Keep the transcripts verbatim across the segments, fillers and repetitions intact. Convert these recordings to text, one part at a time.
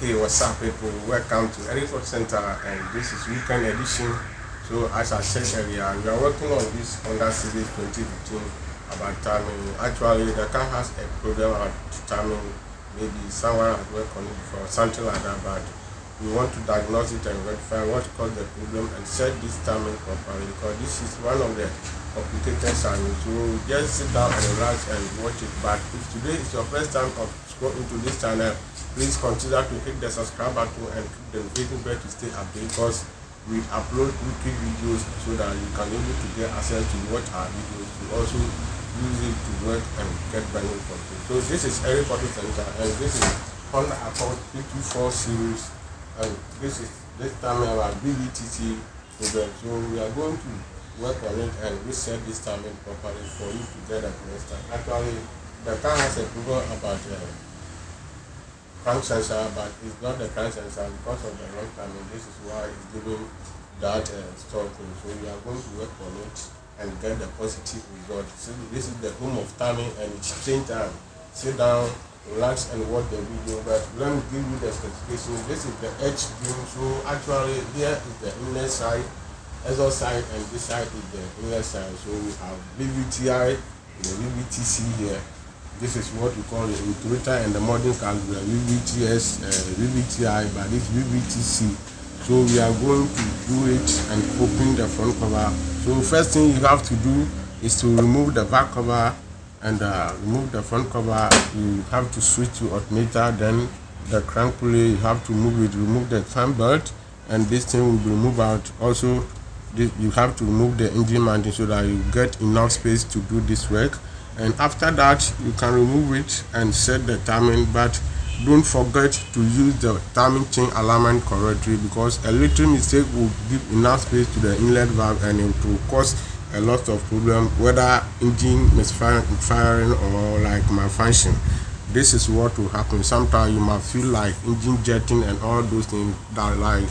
Hey, what's up, people? Welcome to Eric Auto Center, and this is weekend edition. So, as I said earlier, we are working on this Honda Civic twenty fifteen about timing. Actually, the car has a problem about timing. Maybe someone has worked on it before, something like that, but we want to diagnose it and verify what caused the problem and set this timing properly, because this is one of the complicated timings. So, just sit down and relax and watch it. But if today is your first time of scrolling to this channel, please consider to hit the subscribe button and click the notification bell to stay updated, because we upload weekly videos so that you can able to get access to watch our videos, to also use it to work and get benefit from it. So this is Eric Auto Center, and this is Honda Accord K twenty-four Series, and this is this time our B B T C program. So we are going to work on it and reset this time properly for you to get a semester. Actually, the car has a problem about uh, crank sensor, but it's not the crank sensor because of the wrong timing. This is why it's giving that uh, stop. So we are going to work on it and get the positive result. So this is the home of timing and it's change time. Sit down, relax and watch the video. But let me give you the specifications. This is the edge beam. So actually here is the inner side, exhaust side, and this side is the inner side. So we have V B T I, the V B T C here. This is what we call the iterator, and the modern cars we have V B T S, uh, V B T I, but it's V B T C. So we are going to do it and open the front cover. So first thing you have to do is to remove the back cover and uh, remove the front cover. You have to switch to alternator, then the crank pulley, you have to move it, remove the crank belt, and this thing will be removed out. Also, this, you have to remove the engine mounting so that you get enough space to do this work. And after that, you can remove it and set the timing, but don't forget to use the timing chain alignment correctly, because a little mistake will give enough space to the inlet valve and it will cause a lot of problem, whether engine misfiring or like malfunction. This is what will happen. Sometimes you might feel like engine jetting and all those things that like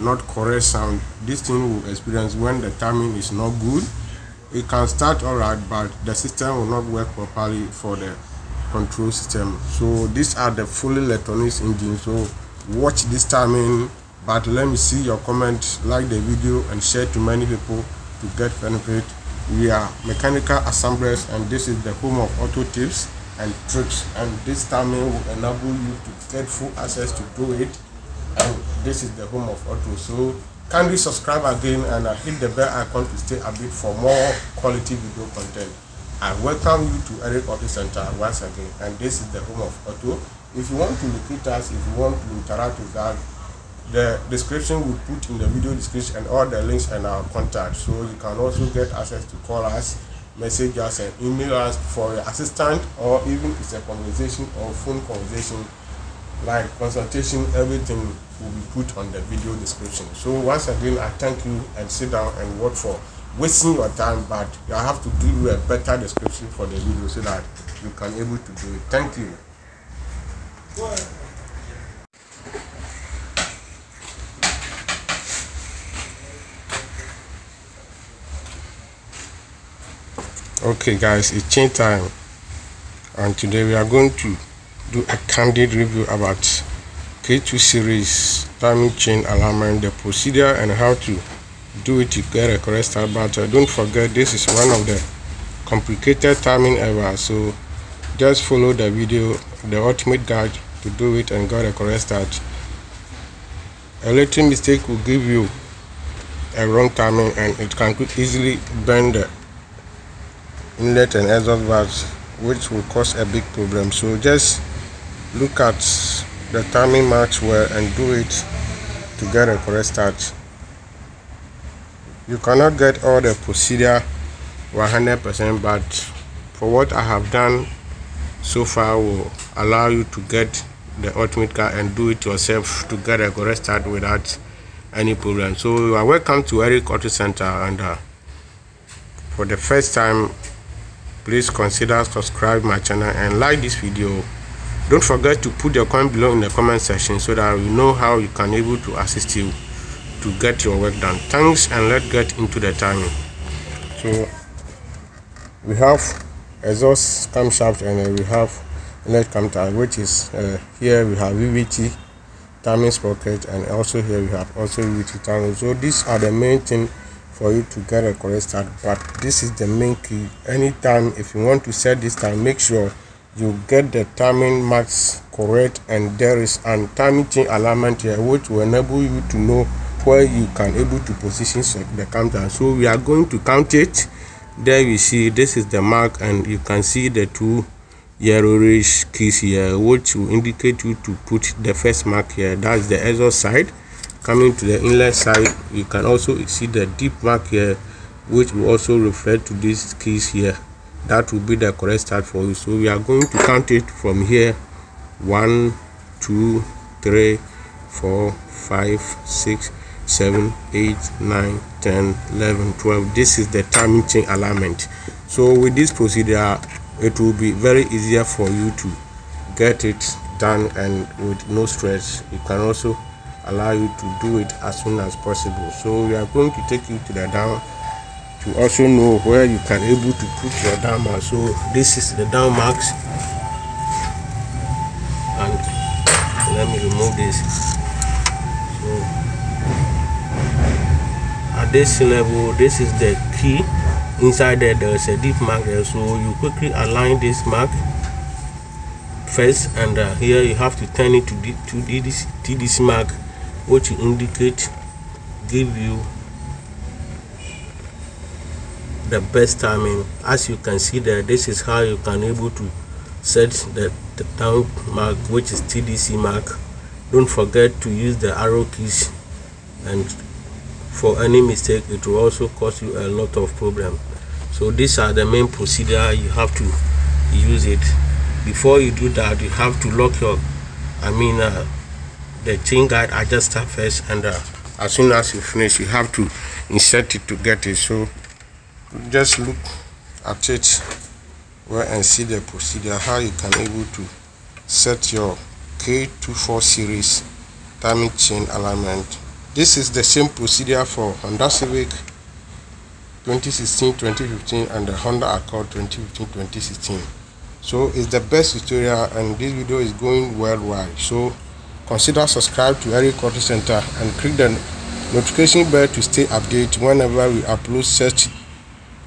not correct sound. This thing will experience when the timing is not good. It can start alright, but the system will not work properly for the control system. So these are the fully electronics engine. So watch this timing, but let me see your comment, like the video and share to many people to get benefit. We are mechanical assemblers, and this is the home of auto tips and tricks, and this timing will enable you to get full access to do it, and this is the home of auto. So kindly subscribe again and hit the bell icon to stay updated for more quality video content. I welcome you to Eric Auto Center once again, and this is the home of auto. If you want to locate us, if you want to interact with us, the description we put in the video description and all the links and our contact. So you can also get access to call us, message us, and email us for your assistance, or even it's a conversation or phone conversation. Like consultation, everything will be put on the video description. So once again, I thank you, and sit down and watch for wasting your time, but I have to give you a better description for the video so that you can able to do it. Thank you. Okay guys, it's change time, and today we are going to do a candid review about K two series timing chain alignment, the procedure and how to do it to get a correct start. But uh, don't forget, this is one of the complicated timing ever, so just follow the video, the ultimate guide to do it and get a correct start. A little mistake will give you a wrong timing and it can easily bend the inlet and exhaust valves, which will cause a big problem. So just look at the timing marks well and do it to get a correct start. You cannot get all the procedure one hundred percent, but for what I have done so far will allow you to get the ultimate car and do it yourself to get a correct start without any problem. So you are welcome to Eric Auto Center, and uh, for the first time, please consider subscribe my channel and like this video. Don't forget to put your comment below in the comment section so that we know how you can able to assist you to get your work done. Thanks, and let's get into the timing. So we have exhaust camshaft and we have inlet camshaft, which is uh, here we have V V T timings pocket, and also here you have also V V T timing. So these are the main thing for you to get a correct start, but this is the main key. Anytime if you want to set this time, make sure you get the timing marks correct, and there is an timing chain alignment here which will enable you to know where you can able to position the counter. So we are going to count it. There you see this is the mark, and you can see the two yellowish keys here which will indicate you to put the first mark here. That's the exhaust side. Coming to the inlet side, you can also see the deep mark here which will also refer to these keys here. That will be the correct start for you. So we are going to count it from here: one two three four five six seven eight nine ten eleven twelve. This is the timing chain alignment. So with this procedure, it will be very easier for you to get it done, and with no stress. You can also allow you to do it as soon as possible. So we are going to take you to the down to also know where you can able to put your down mark. So this is the down marks, and let me remove this. So at this level, this is the key. Inside there, there is a deep mark there, so you quickly align this mark first, and uh, here you have to turn it to the to this T D C mark, which will indicate, give you the best timing. As you can see there, this is how you can able to set the, the down mark, which is T D C mark. Don't forget to use the arrow keys, and for any mistake it will also cause you a lot of problem. So these are the main procedure you have to use it. Before you do that, you have to lock your I mean uh, the chain guide adjuster first, and uh, as soon as you finish you have to insert it to get it. So just look at it where and see the procedure how you can able to set your K twenty-four series timing chain alignment. This is the same procedure for Honda Civic twenty sixteen twenty fifteen and the Honda Accord twenty fifteen twenty sixteen. So it's the best tutorial, and this video is going worldwide. So consider subscribe to Eric Auto Center and click the notification bell to stay updated whenever we upload such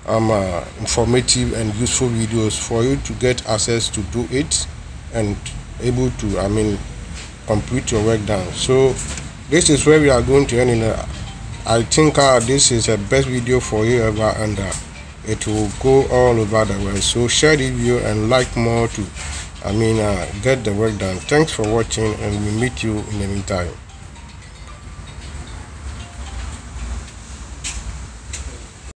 um, uh, informative and useful videos for you to get access to do it and able to I mean complete your work done. So this is where we are going to end in a, I think uh, this is the best video for you ever, and uh, it will go all over the world. So share the video and like more to I mean uh, get the work done. Thanks for watching, and we meet you in the meantime.